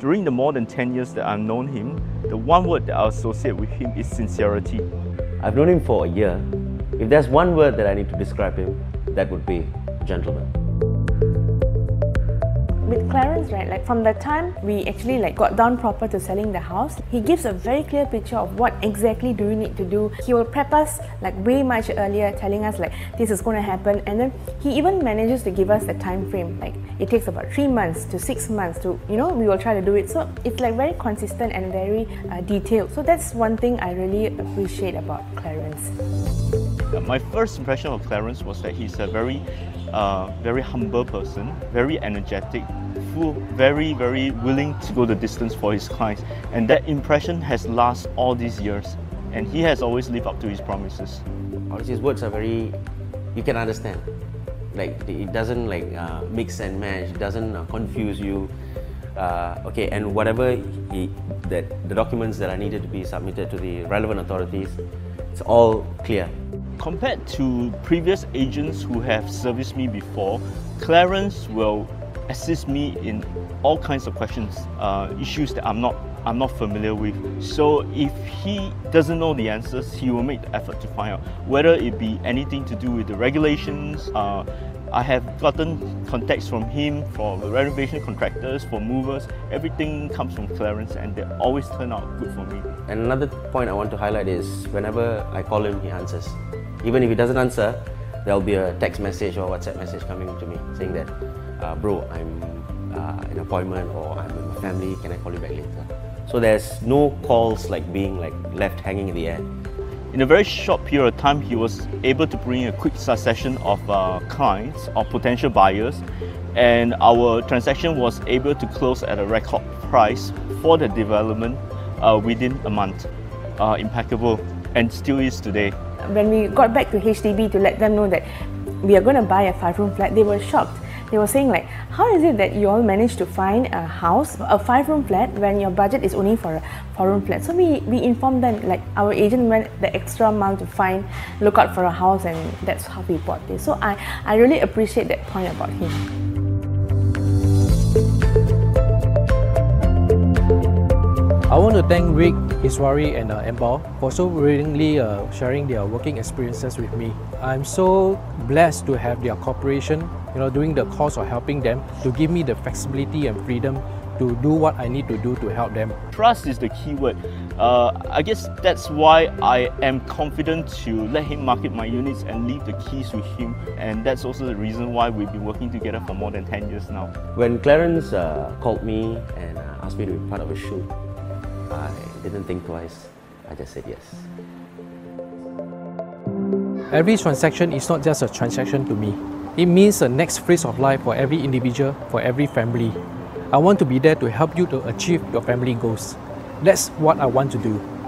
During the more than 10 years that I've known him, the one word that I associate with him is sincerity. I've known him for a year. If there's one word that I need to describe him, that would be gentleman. With Clarence, right, like from the time we actually got down proper to selling the house, he gives a very clear picture of what exactly do we need to do. He will prep us way much earlier, telling us this is going to happen, and then he even manages to give us the time frame. It takes about 3 months to 6 months to, we will try to do it. So it's very consistent and very detailed. So that's one thing I really appreciate about Clarence. My first impression of Clarence was that he's a very humble person, very energetic, very, very willing to go the distance for his clients, and that impression has lasted all these years, and he has always lived up to his promises. Honestly, his words are very, you can understand, it doesn't mix and match, it doesn't confuse you. Okay, and whatever the documents that are needed to be submitted to the relevant authorities, it's all clear. Compared to previous agents who have serviced me before, Clarence will assist me in all kinds of questions, issues that I'm not familiar with. So if he doesn't know the answers, he will make the effort to find out, whether it be anything to do with the regulations. I have gotten contacts from him for renovation contractors, for movers. Everything comes from Clarence, and they always turn out good for me. And another point I want to highlight is whenever I call him, he answers. Even if he doesn't answer, there'll be a text message or WhatsApp message coming to me saying that, bro, I'm in an appointment, or I'm with my family, can I call you back later? So there's no calls being left hanging in the air. In a very short period of time, he was able to bring a quick succession of clients or potential buyers, and our transaction was able to close at a record price for the development within a month. Impeccable, and still is today. When we got back to HDB to let them know that we are going to buy a 5-room flat, they were shocked. They were saying how is it that you all managed to find a house, a 5-room flat, when your budget is only for a 4-room flat? So we informed them, our agent went the extra mile to look out for a house, and that's how we bought this. So I really appreciate that point about him. I want to thank Rick, Iswari and Empao for so willingly sharing their working experiences with me. I'm so blessed to have their cooperation, during the course of helping them, to give me the flexibility and freedom to do what I need to do to help them. Trust is the key word. I guess that's why I am confident to let him market my units and leave the keys with him. And that's also the reason why we've been working together for more than 10 years now. When Clarence called me and asked me to be part of a shoot, I didn't think twice, I just said yes. Every transaction is not just a transaction to me. It means the next phase of life for every individual, for every family. I want to be there to help you to achieve your family goals. That's what I want to do.